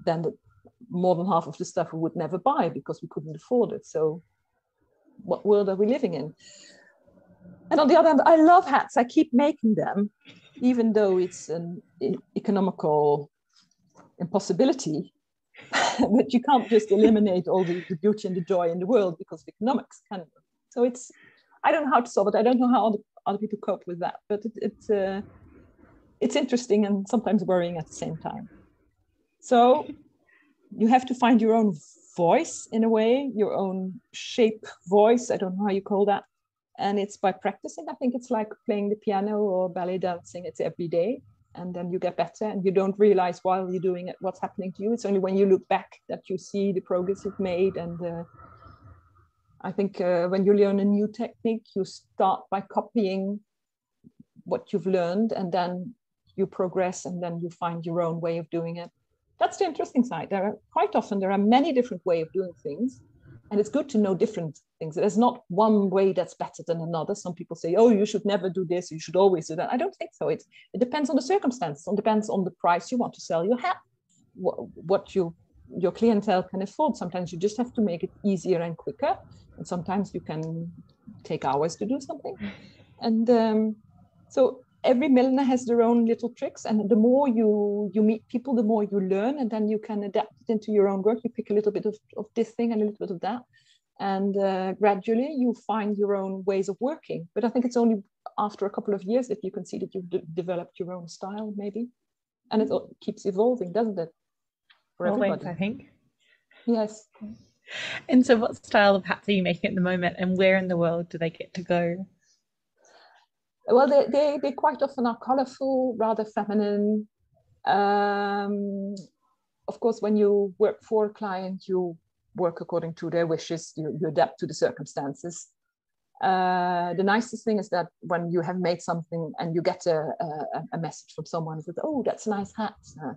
then the, more than half of the stuff we would never buy because we couldn't afford it. So what world are we living in? And on the other hand, I love hats. I keep making them, even though it's an economical impossibility. But you can't just eliminate all the, the beauty and the joy in the world because of economics can. So it's, I don't know how to solve it. I don't know how other, other people cope with that, but it, it's, uh, it's interesting and sometimes worrying at the same time. So you have to find your own voice in a way, your own shape voice. I don't know how you call that. And it's by practicing. I think it's like playing the piano or ballet dancing. It's every day. and then you get better, and you don't realize while you're doing it what's happening to you. It's only when you look back that you see the progress you've made. And uh, I think uh, when you learn a new technique, you start by copying what you've learned, and then you progress, and then you find your own way of doing it. That's the interesting side. There are quite often, there are many different ways of doing things, and it's good to know different things. There's not one way that's better than another. Some people say, oh, you should never do this, you should always do that. I don't think so. It's, it depends on the circumstance. It depends on the price you want to sell your hat, what you, your clientele can afford. Sometimes you just have to make it easier and quicker. And sometimes you can take hours to do something. And um, so every milliner has their own little tricks, and the more you you meet people, the more you learn, and then you can adapt it into your own work. You pick a little bit of, of this thing and a little bit of that, and uh, gradually you find your own ways of working. But I think it's only after a couple of years that you can see that you've d developed your own style, maybe, and it keeps evolving, doesn't it? For always, everybody. I think. Yes. And so, what style of hats are you making at the moment, and where in the world do they get to go? Well, they, they, they quite often are colorful, rather feminine. Um, of course, when you work for a client, you work according to their wishes. You, you adapt to the circumstances. Uh, the nicest thing is that when you have made something and you get a, a, a message from someone that, oh, that's a nice hat. Uh,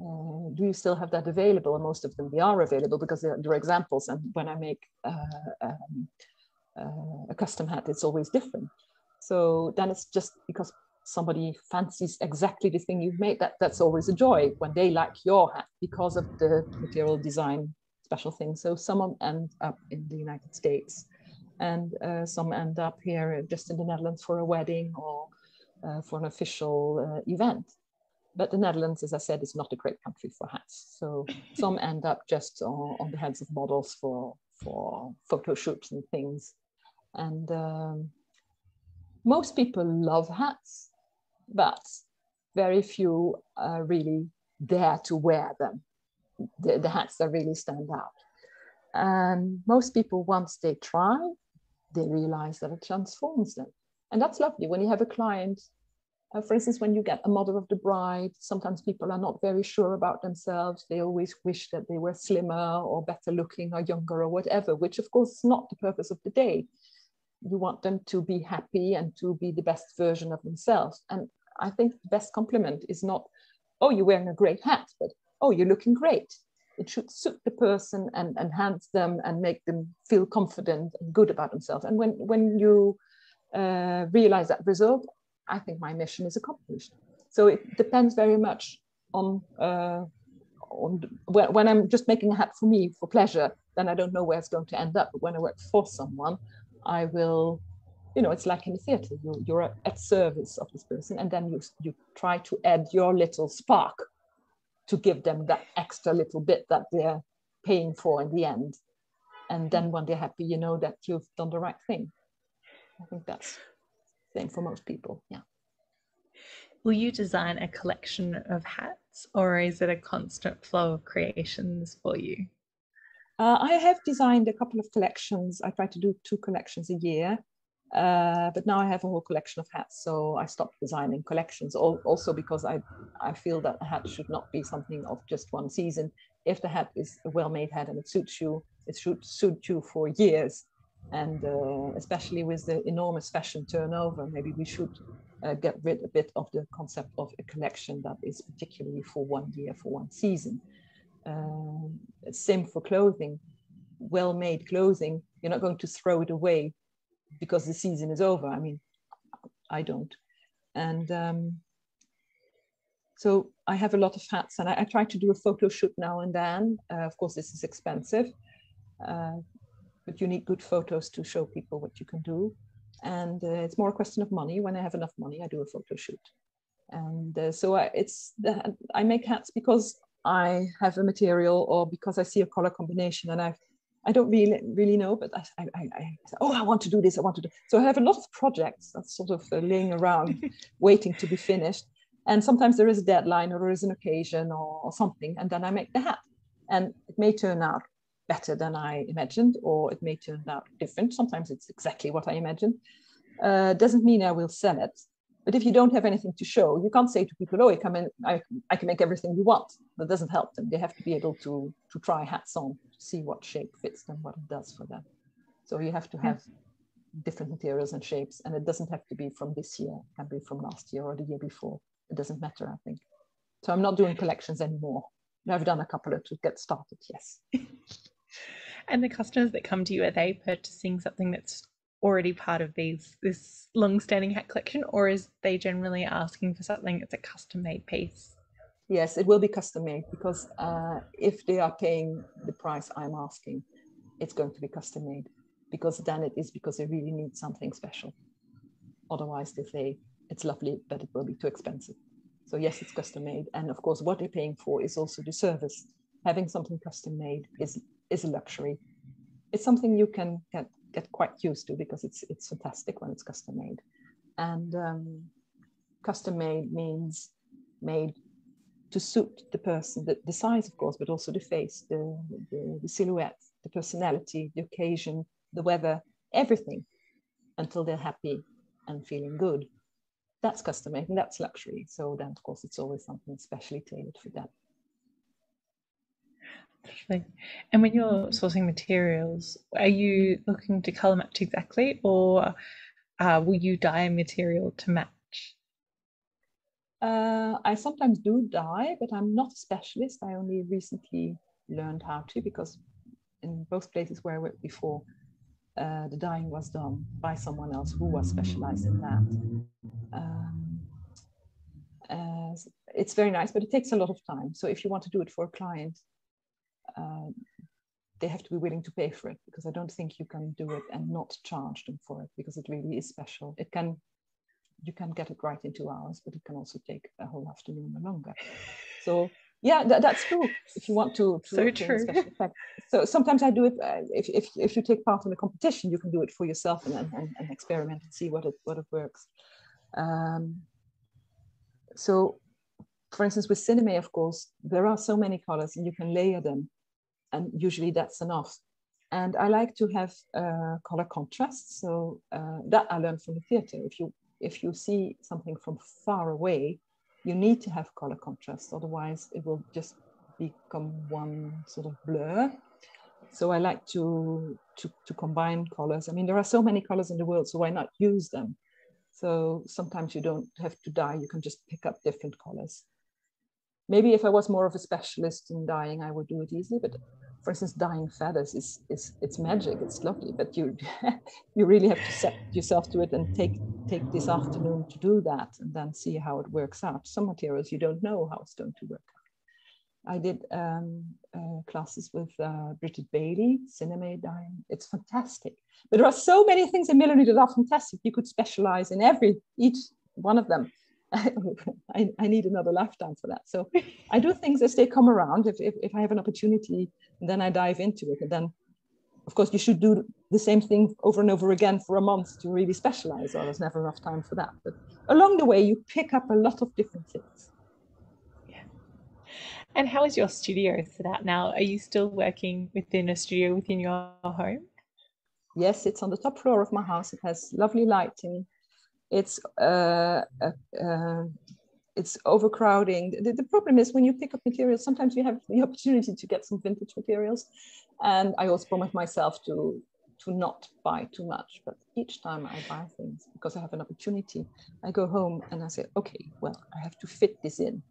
uh, do you still have that available? And most of them, they are available because they're, they're examples. And when I make uh, um, uh, a custom hat, it's always different. So then it's just because somebody fancies exactly the thing you've made, that, that's always a joy when they like your hat because of the material design special thing. So some end up in the United States, and uh, some end up here just in the Netherlands for a wedding or uh, for an official uh, event. But the Netherlands, as I said, is not a great country for hats. So some end up just on, on the heads of models for, for photo shoots and things. And um, most people love hats, but very few uh, really dare to wear them, the, the hats that really stand out. And most people, once they try, they realize that it transforms them. And that's lovely when you have a client, uh, for instance, when you get a model of the bride, sometimes people are not very sure about themselves. They always wish that they were slimmer or better looking or younger or whatever, which of course is not the purpose of the day. You want them to be happy and to be the best version of themselves. And I think the best compliment is not, oh, you're wearing a great hat, but oh, you're looking great. It should suit the person and enhance them and make them feel confident and good about themselves. And when, when you uh, realize that result, I think my mission is accomplished. So it depends very much on, uh, on the, when, when I'm just making a hat for me, for pleasure, then I don't know where it's going to end up. But when I work for someone, I will, you know, it's like in the theater, you, you're at service of this person, and then you, you try to add your little spark to give them that extra little bit that they're paying for in the end. And then when they're happy, you know that you've done the right thing. I think that's the same for most people, yeah. Will you design a collection of hats, or is it a constant flow of creations for you? Uh, I have designed a couple of collections. I try to do two collections a year, uh, but now I have a whole collection of hats. So I stopped designing collections, all, also because I, I feel that a hat should not be something of just one season. If the hat is a well-made hat and it suits you, it should suit you for years. And uh, especially with the enormous fashion turnover, maybe we should uh, get rid a bit of the concept of a collection that is particularly for one year, for one season. Um, same for clothing. Well-made clothing, you're not going to throw it away because the season is over. I mean, I don't. And um, so I have a lot of hats, and I, I try to do a photo shoot now and then. Uh, of course, this is expensive, uh, but you need good photos to show people what you can do. And uh, it's more a question of money. When I have enough money, I do a photo shoot. And uh, so I, it's the, I make hats because I have a material, or because I see a color combination, and I, I don't really really know, but I, I, I, I say, oh, I want to do this, I want to do. So I have a lot of projects that's sort of uh, laying around, waiting to be finished. And sometimes there is a deadline, or there is an occasion, or, or something, and then I make the hat. And it may turn out better than I imagined, or it may turn out different. Sometimes it's exactly what I imagined. Uh, doesn't mean I will sell it. But if you don't have anything to show, you can't say to people, oh, I, come in, I, I can make everything you want. That doesn't help them. They have to be able to, to try hats on, to see what shape fits them, what it does for them. So you have to have different materials and shapes, and it doesn't have to be from this year. It can be from last year or the year before. It doesn't matter, I think. So I'm not doing collections anymore. I've done a couple of to get started, yes. And the customers that come to you, are they purchasing something that's already part of these this long-standing hat collection, or is they generally asking for something that's a custom-made piece? Yes, it will be custom-made, because uh, if they are paying the price I'm asking, it's going to be custom-made, because then it is because they really need something special. Otherwise they say, it's lovely, but it will be too expensive. So yes, it's custom-made. And of course, what they're paying for is also the service. Having something custom-made is, is a luxury. It's something you can get, get quite used to, because it's, it's fantastic when it's custom-made. And um, custom-made means made to suit the person, the, the size, of course, but also the face, the, the, the silhouette, the personality, the occasion, the weather, everything, until they're happy and feeling good. That's custom made and that's luxury. So then, of course, it's always something specially tailored for them. Lovely. And when you're sourcing materials, are you looking to colour match exactly, or uh, will you dye a material to match? Uh, I sometimes do dye, but I'm not a specialist. I only recently learned how to, because in both places where I worked before, Uh, the dyeing was done by someone else who was specialized in that. Um, uh, it's very nice, but it takes a lot of time. So if you want to do it for a client, uh, they have to be willing to pay for it, because I don't think you can do it and not charge them for it, because it really is special. It can, you can get it right in two hours, but it can also take a whole afternoon or longer. So yeah, that, that's true. If you want to, to so true. So sometimes I do it. Uh, if if if you take part in a competition, you can do it for yourself and and, and experiment and see what it what it works. Um, so, for instance, with sinamay, of course, there are so many colors, and you can layer them, and usually that's enough. And I like to have uh, color contrast. So uh, that I learned from the theater. If you if you see something from far away, you need to have color contrast, otherwise it will just become one sort of blur. So I like to, to, to combine colors. I mean, there are so many colors in the world, so why not use them? So sometimes you don't have to dye, you can just pick up different colors. Maybe if I was more of a specialist in dyeing, I would do it easily, but for instance, dyeing feathers is, is it's magic, it's lovely, but you you really have to set yourself to it and take take this afternoon to do that and then see how it works out. Some materials you don't know how it's going to work out. I did um, uh, classes with uh, Bridget Bailey, sinamay dyeing. It's fantastic. But there are so many things in millinery that are fantastic. You could specialize in every each one of them. I, I need another lifetime for that. So I do things as they come around. If, if, if I have an opportunity, then I dive into it. And then, of course, you should do the same thing over and over again for a month to really specialize. Or there's never enough time for that. But along the way, you pick up a lot of different things. Yeah. And how is your studio set out now? Are you still working within a studio within your home? Yes, it's on the top floor of my house. It has lovely lighting. It's uh, uh, uh, it's overcrowding. The, the problem is when you pick up materials, sometimes you have the opportunity to get some vintage materials. And I always promise myself to, to not buy too much. But each time I buy things, because I have an opportunity, I go home and I say, okay, well, I have to fit this in.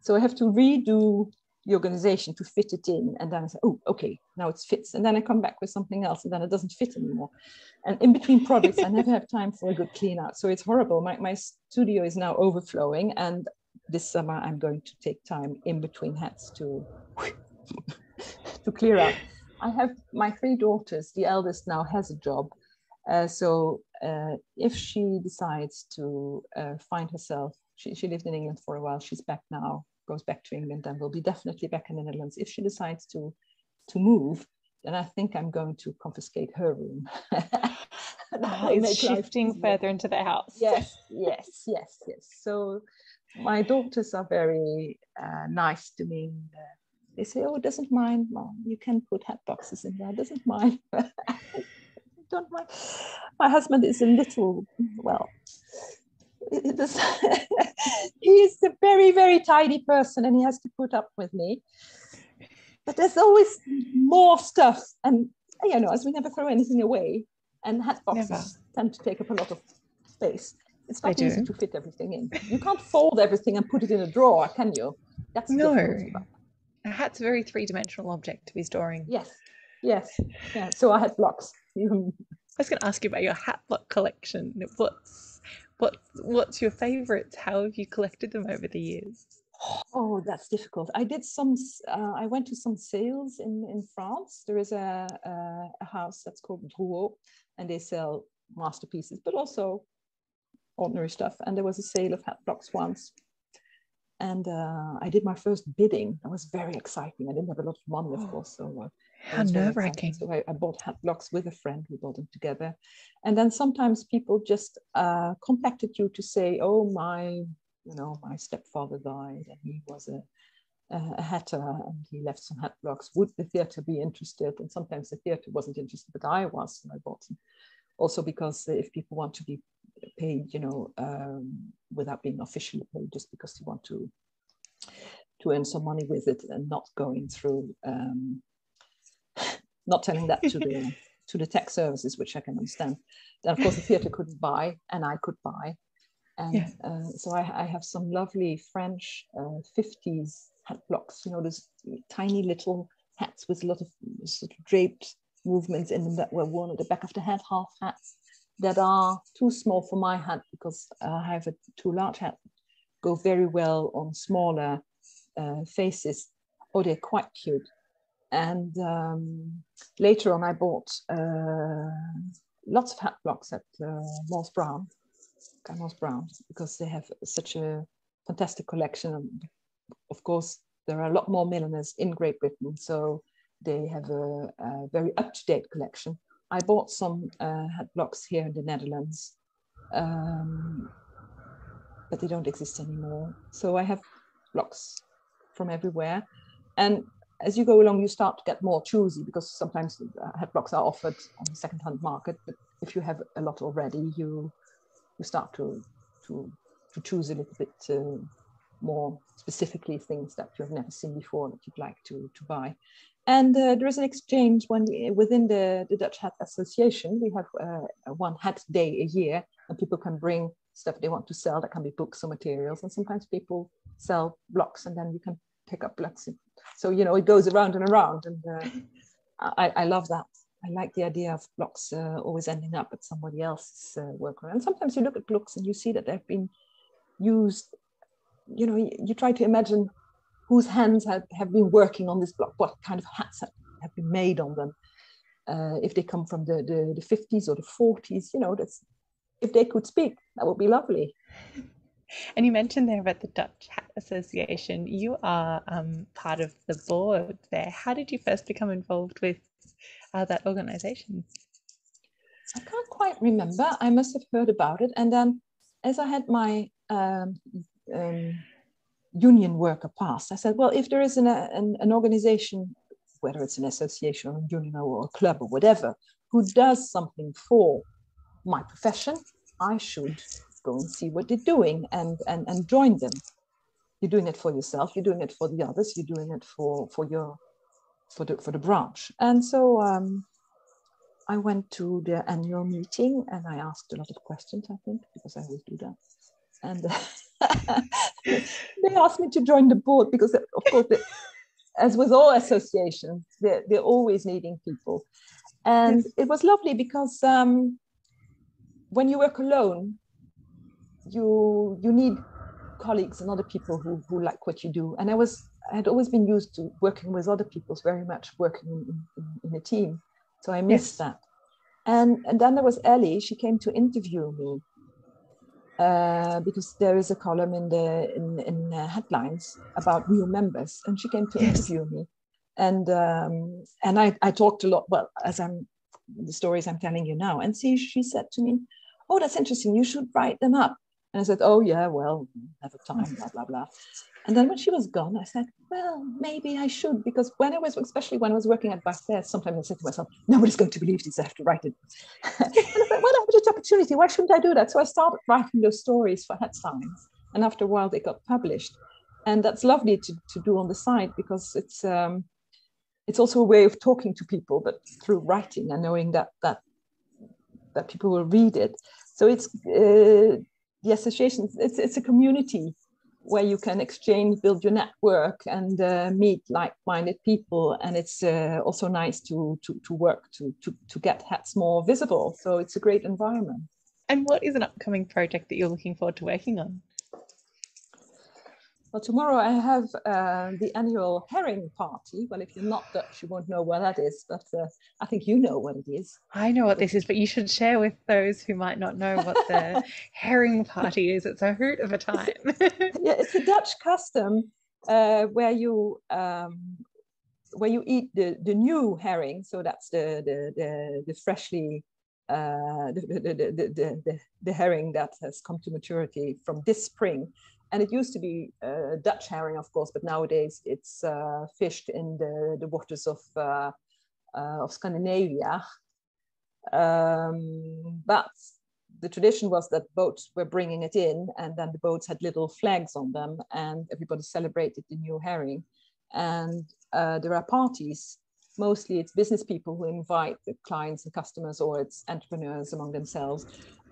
So I have to redo the organization to fit it in. And then I say, oh, okay, now it fits. And then I come back with something else and then it doesn't fit anymore. And in between products, I never have time for a good clean out. So it's horrible. My, my studio is now overflowing, and this summer I'm going to take time in between hats to, to clear out. I have my three daughters. The eldest now has a job. Uh, so uh, if she decides to uh, find herself, she, she lived in England for a while, she's back now, goes back to England, and will be definitely back in the Netherlands. If she decides to, to move, then I think I'm going to confiscate her room. Oh, it's shifting further into the house. Yes, yes, yes, yes. So my daughters are very uh, nice to me. They say, oh, it doesn't mind, Mom. You can put hat boxes in there. It doesn't mind. Don't mind. My husband is a little, well, He's a very, very tidy person and he has to put up with me. But there's always more stuff. And, you know, as we never throw anything away, and hat boxes never. tend to take up a lot of space. It's not easy to fit everything in. You can't fold everything and put it in a drawer, can you? That's no. A hat's a very three-dimensional object to be storing. Yes, yes. Yeah. So I had blocks. I was going to ask you about your hat block collection. What's what, what's your favourites? How have you collected them over the years? Oh, that's difficult. I did some. Uh, I went to some sales in in France. There is a a, a house that's called Drouot, and they sell masterpieces, but also ordinary stuff. And there was a sale of hat blocks once, and uh, I did my first bidding. That was very exciting. I didn't have a lot of money, of oh, course, so uh, how nerve-wracking. So I, I bought hat blocks with a friend. We bought them together, and then sometimes people just uh, contacted you to say, "Oh my." You know, my stepfather died and he was a, a hatter and he left some hat blocks. Would the theatre be interested? And sometimes the theatre wasn't interested, but I was, and I bought them. Also because if people want to be paid, you know, um, without being officially paid, just because they want to to earn some money with it and not going through, um, not telling that to the to the tech services, which I can understand. Then of course the theatre couldn't buy and I could buy. And yeah. uh, so I, I have some lovely French uh, fifties hat blocks, you know, those tiny little hats with a lot of sort of draped movements in them that were worn at the back of the head, half hats that are too small for my hat because uh, I have a too large hat, go very well on smaller uh, faces. Oh, they're quite cute. And um, later on, I bought uh, lots of hat blocks at uh, Moss Brown. Moss Brown, because they have such a fantastic collection, and of course there are a lot more milliners in Great Britain, so they have a, a very up-to-date collection. I bought some uh, hat blocks here in the Netherlands, um, but they don't exist anymore, so I have blocks from everywhere. And as you go along you start to get more choosy, because sometimes hat blocks are offered on the second-hand market, but if you have a lot already you You start to, to to choose a little bit uh, more specifically things that you've never seen before that you'd like to to buy. And uh, there is an exchange when we, within the, the Dutch Hat Association. We have uh, one hat day a year, and people can bring stuff they want to sell. That can be books or materials, and sometimes people sell blocks, and then you can pick up blocks. So you know it goes around and around, and uh, I, I love that. I like the idea of blocks uh, always ending up at somebody else's uh, work. And sometimes you look at blocks and you see that they've been used, you know, you, you try to imagine whose hands have, have been working on this block, what kind of hats have, have been made on them. Uh, if they come from the, the, the fifties or the forties, you know, that's, if they could speak, that would be lovely. And you mentioned there about the Dutch Hat Association. You are um, part of the board there. How did you first become involved with Uh, that organization? I can't quite remember. I must have heard about it, and then as I had my um, um, union worker pass, I said, well, if there is an, an, an organization, whether it's an association or a union or a club or whatever, who does something for my profession, I should go and see what they're doing and, and, and join them. You're doing it for yourself, you're doing it for the others, you're doing it for, for your For the, for the branch. And so um, I went to the annual meeting and I asked a lot of questions, I think, because I always do that. And uh, they asked me to join the board because, of course, they, as with all associations, they're, they're always needing people. And yes. It was lovely because um, when you work alone, you you need colleagues and other people who, who like what you do. And I was I had always been used to working with other people, very much working in, in, in a team. So I missed yes. that. And, and then there was Ellie. She came to interview me uh, because there is a column in the in, in uh, headlines about new members. And she came to yes. interview me. And um, and I, I talked a lot, well, as I'm the stories I'm telling you now. And see, she said to me, oh, that's interesting. You should write them up. And I said, oh, yeah, well, never time, blah, blah, blah. And then when she was gone, I said, well, maybe I should, because when I was, especially when I was working at Barthet, sometimes I said to myself, nobody's going to believe this, I have to write it. And I thought, well, I have this opportunity, why shouldn't I do that? So I started writing those stories for headlines, and after a while they got published. And that's lovely to, to do on the side, because it's um, it's also a way of talking to people, but through writing and knowing that that that people will read it. So it's uh, the association, it's, it's a community where you can exchange, build your network, and uh, meet like-minded people. And it's uh, also nice to, to, to work, to, to, to get hats more visible. So it's a great environment. And what is an upcoming project that you're looking forward to working on? Well, tomorrow I have uh, the annual herring party. Well, if you're not Dutch, you won't know what that is, but uh, I think you know what it is. I know what this is, but you should share with those who might not know what the herring party is. It's a hoot of a time. It's, yeah, it's a Dutch custom uh, where you um, where you eat the, the new herring. So that's the the the, the freshly uh, the, the, the, the, the, the herring that has come to maturity from this spring. And it used to be uh, Dutch herring, of course, but nowadays it's uh, fished in the, the waters of, uh, uh, of Scandinavia. Um, but the tradition was that boats were bringing it in, and then the boats had little flags on them, and everybody celebrated the new herring. And uh, there are parties, mostly it's business people who invite the clients and customers, or it's entrepreneurs among themselves.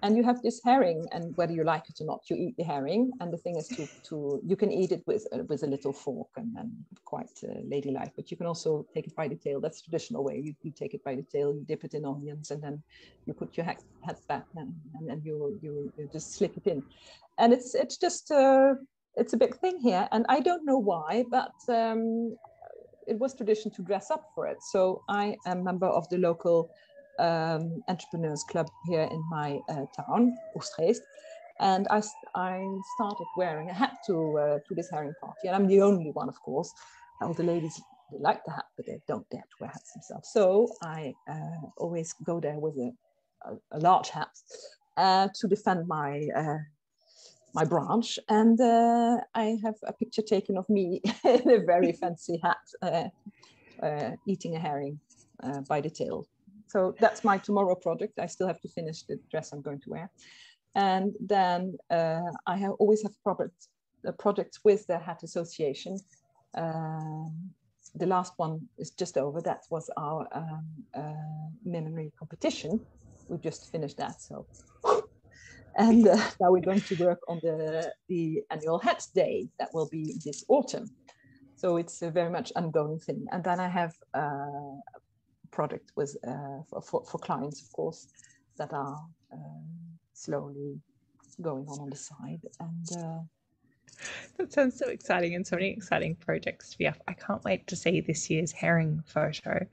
And you have this herring, and whether you like it or not, you eat the herring. And the thing is, to, to you can eat it with uh, with a little fork and, and quite uh, ladylike. But you can also take it by the tail. That's the traditional way. You, you take it by the tail, you dip it in onions, and then you put your hat, hat back, and, and and you you you just slip it in. And it's it's just uh, it's a big thing here. And I don't know why, but um, it was tradition to dress up for it. So I am a member of the local Um, entrepreneurs club here in my uh, town, Oostgeest, and I, I started wearing a hat to uh, to this herring party, and I'm the only one, of course. All the ladies, they like the hat, but they don't dare to wear hats themselves. So I uh, always go there with a, a, a large hat uh, to defend my uh, my branch, and uh, I have a picture taken of me in a very fancy hat, uh, uh, eating a herring uh, by the tail. So that's my tomorrow project. I still have to finish the dress I'm going to wear. And then uh, I have always have projects project with the Hat Association. Um, the last one is just over. That was our um, uh, millinery competition. We just finished that. So, and uh, now we're going to work on the, the annual Hat Day that will be this autumn. So it's a very much ongoing thing. And then I have uh, product with uh, for, for, for clients, of course, that are uh, slowly going on on the side. And uh... that sounds so exciting, and so many exciting projects to be up. I can't wait to see this year's herring photo.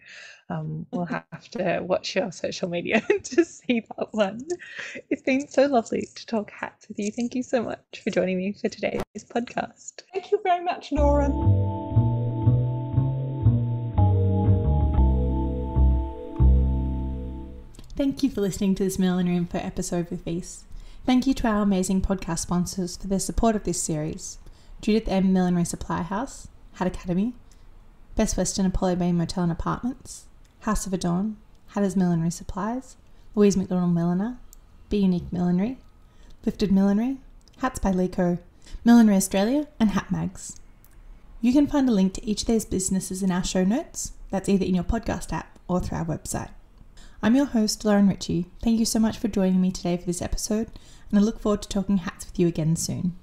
Um, we'll have to watch your social media to see that one. It's been so lovely to talk hats with you. Thank you so much for joining me for today's podcast. Thank you very much, Lauren. Thank you for listening to this Millinery Info episode with Wies. Thank you to our amazing podcast sponsors for their support of this series. Judith M. Millinery Supply House, Hat Academy, Best Western Apollo Bay Motel and Apartments, House of Adorn, Hatters Millinery Supplies, Louise Macdonald Milliner, B Unique Millinery, Lifted Millinery, Hats by Leko, Millinery Australia, and Hat Mags. You can find a link to each of these businesses in our show notes. That's either in your podcast app or through our website. I'm your host, Lauren Ritchie. Thank you so much for joining me today for this episode, and I look forward to talking hats with you again soon.